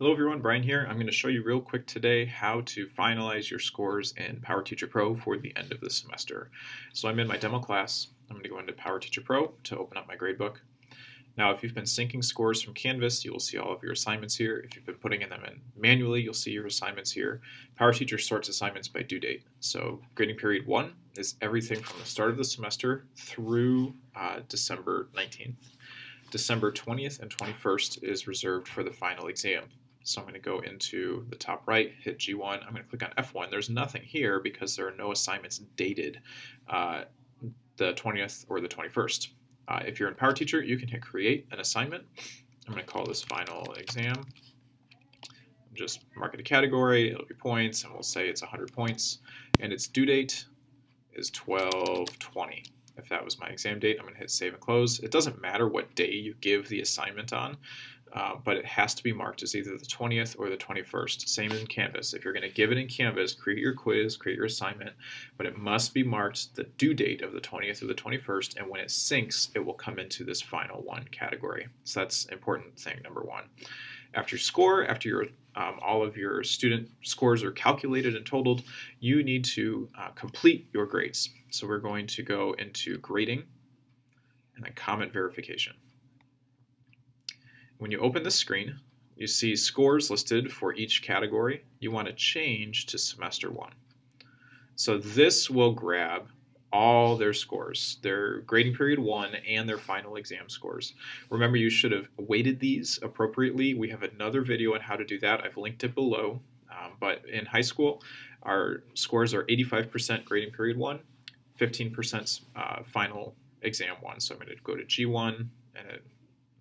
Hello everyone, Brian here. I'm going to show you real quick today how to finalize your scores in PowerTeacher Pro for the end of the semester. So I'm in my demo class. I'm going to go into PowerTeacher Pro to open up my gradebook. Now if you've been syncing scores from Canvas, you will see all of your assignments here. If you've been putting them in manually, you'll see your assignments here. PowerTeacher sorts assignments by due date. So grading period 1 is everything from the start of the semester through December 19th. December 20th and 21st is reserved for the final exam. So I'm going to go into the top right, hit G1, I'm going to click on F1. There's nothing here because there are no assignments dated the 20th or the 21st. If you're in PowerTeacher, you can hit Create an Assignment. I'm going to call this Final Exam. Just mark it a category, it'll be points, and we'll say it's 100 points. And its due date is 12/20. If that was my exam date, I'm going to hit Save and Close. It doesn't matter what day you give the assignment on, but it has to be marked as either the 20th or the 21st. Same in Canvas. If you're going to give it in Canvas, create your quiz, create your assignment, but it must be marked the due date of the 20th or the 21st, and when it syncs, it will come into this final one category. So that's important thing number one. After your score, after your all of your student scores are calculated and totaled, you need to complete your grades. So we're going to go into Grading and then Comment Verification. When you open this screen, you see scores listed for each category. You want to change to Semester 1. So this will grab all their scores, their grading period 1 and their final exam scores. Remember, you should have weighted these appropriately. We have another video on how to do that. I've linked it below. But in high school, our scores are 85% grading period 1, 15% final exam 1. So I'm going to go to G1 and it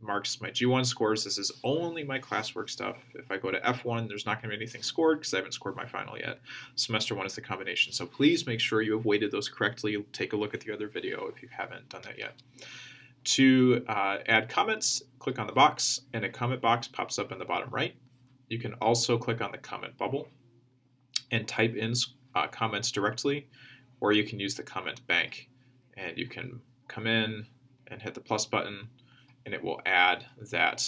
marks my G1 scores. This is only my classwork stuff. If I go to F1, there's not going to be anything scored because I haven't scored my final yet. Semester 1 is the combination. So please make sure you have weighted those correctly. Take a look at the other video if you haven't done that yet. To add comments, click on the box, and a comment box pops up in the bottom right. You can also click on the comment bubble and type in comments directly, or you can use the comment bank. And you can come in and hit the plus button, and it will add that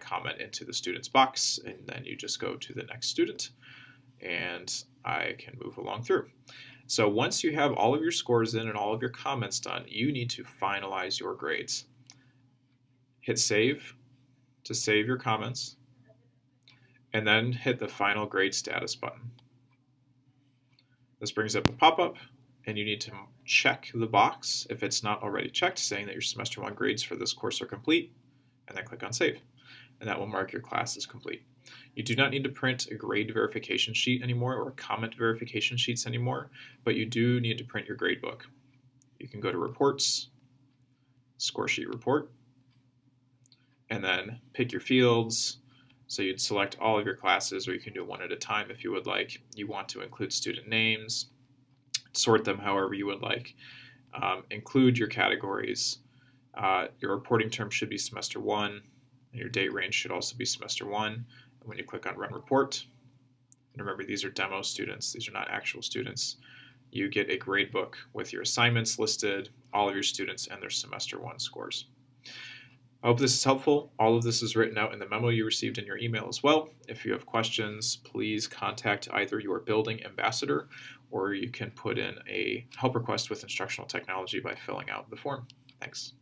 comment into the student's box, and then you just go to the next student, and I can move along through. So once you have all of your scores in and all of your comments done, you need to finalize your grades. Hit Save to save your comments, and then hit the Final Grade Status button. This brings up a pop-up, and you need to check the box, if it's not already checked, saying that your semester 1 grades for this course are complete, and then click on Save. And that will mark your class as complete. You do not need to print a grade verification sheet anymore or comment verification sheets anymore, but you do need to print your gradebook. You can go to Reports, Score Sheet Report, and then pick your fields. So you'd select all of your classes, or you can do one at a time if you would like. You want to include student names, sort them however you would like, include your categories. Your reporting term should be semester 1, and your date range should also be semester 1. And when you click on Run Report, and remember these are demo students, these are not actual students, you get a gradebook with your assignments listed, all of your students, and their semester 1 scores. I hope this is helpful. All of this is written out in the memo you received in your email as well. If you have questions, please contact either your building ambassador, or you can put in a help request with instructional technology by filling out the form. Thanks.